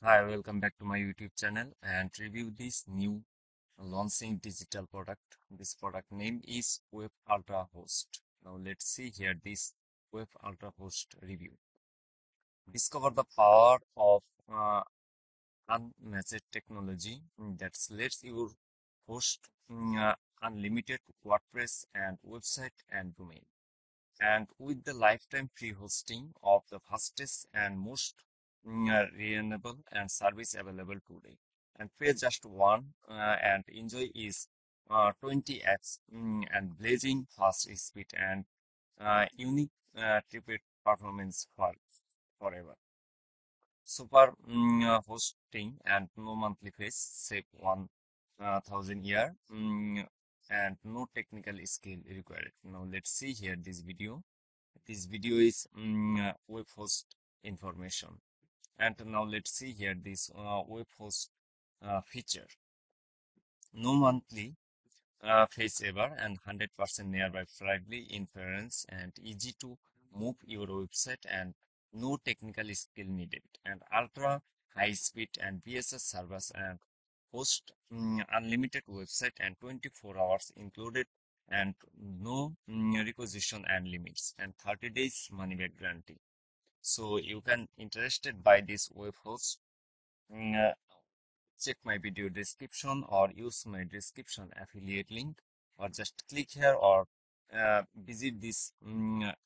Hi, welcome back to my YouTube channel and review this new launching digital product. This product name is WP UltraHost. Now let's see here this WP UltraHost review. Discover the power of unmatched technology that lets you host unlimited WordPress and website and domain. And with the lifetime free hosting of the fastest and most renewable and service available today, and pay just one and enjoy is 20x and blazing fast speed and unique triplet performance forever. Super hosting and no monthly fees, save 1,000 year and no technical skill required. Now let's see here this video. This video is web host information. And now let's see here this web host feature. No monthly fees ever and 100% nearby friendly inference and easy to move your website and no technical skill needed. And ultra high speed and BSS servers and host unlimited website and 24 hours included and no requisition and limits and 30 days money back guarantee. So you can interested by this web host, check my video description or use my description affiliate link, or just click here or visit this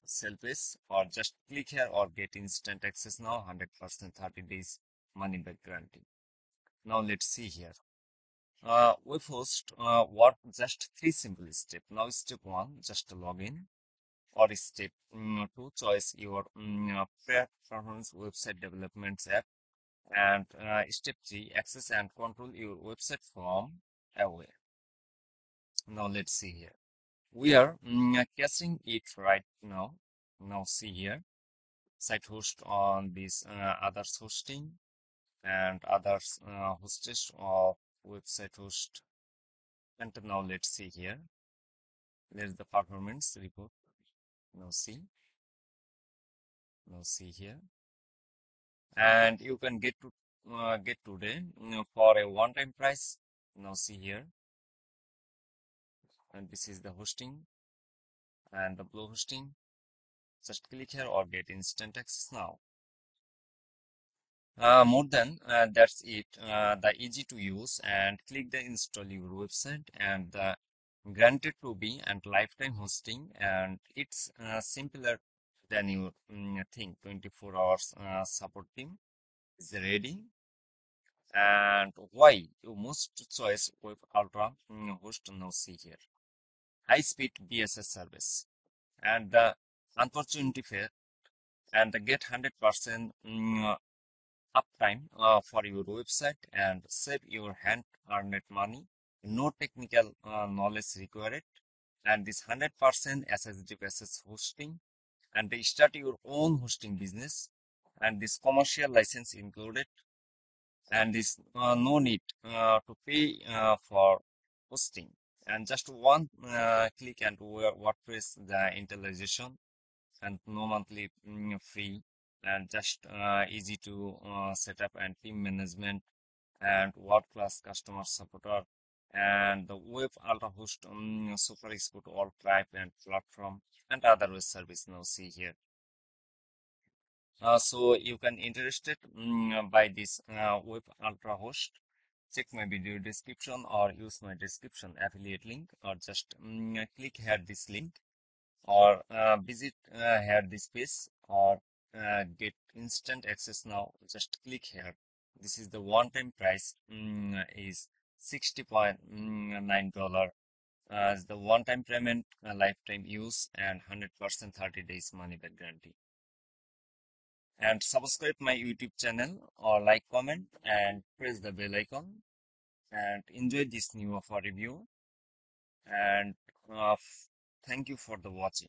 sell page, or just click here or get instant access now, 100% 30 days money back guarantee. Now let's see here. Web host what just three simple steps. Now step 1, just log in. Or step 2, choose your preference website development app, and step 3, access and control your website from away. Now let's see here. We are casting it right now. Now see here, site host on this others hosting and others hostess of website host. And now let's see here. There's the performance report. Now see here, and you can get to get today for a one-time price. Now see here, and this is the hosting and the blue hosting. Just click here or get instant access now. More than that's it. The easy to use and click the install your website and the granted to be and lifetime hosting, and it's simpler than you think. 24 hours support team is ready. And why you must choose Web Ultra host? Now see here, high speed BSS service and the unfortunately fair and the get 100% uptime for your website and save your hand earned money. No technical knowledge required, and this 100% SSD basis hosting, and they start your own hosting business, and this commercial license included, and this no need to pay for hosting, and just one click and WordPress the integration, and no monthly fee, and just easy to set up and team management, and world-class customer support. And the Web UltraHost super support all type and platform and other web service. Now see here. So you can interested by this Web UltraHost. Check my video description or use my description affiliate link, or just click here this link, or visit here this page, or get instant access now. Just click here. This is the one-time price is $60.9 as the one-time payment, lifetime use, and 100% 30 days money back guarantee. And subscribe my YouTube channel or like, comment, and press the bell icon. And enjoy this new offer review. And thank you for the watching.